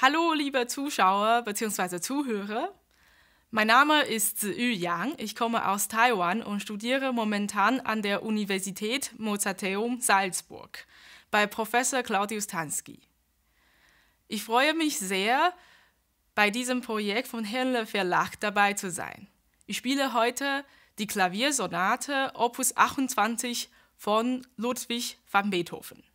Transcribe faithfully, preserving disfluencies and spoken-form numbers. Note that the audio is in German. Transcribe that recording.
Hallo liebe Zuschauer bzw. Zuhörer, mein Name ist Tzu-Yu Yang, ich komme aus Taiwan und studiere momentan an der Universität Mozarteum Salzburg bei Professor Claudius Tansky. Ich freue mich sehr, bei diesem Projekt von Henle Verlag dabei zu sein. Ich spiele heute die Klaviersonate Opus achtundzwanzig von Ludwig van Beethoven.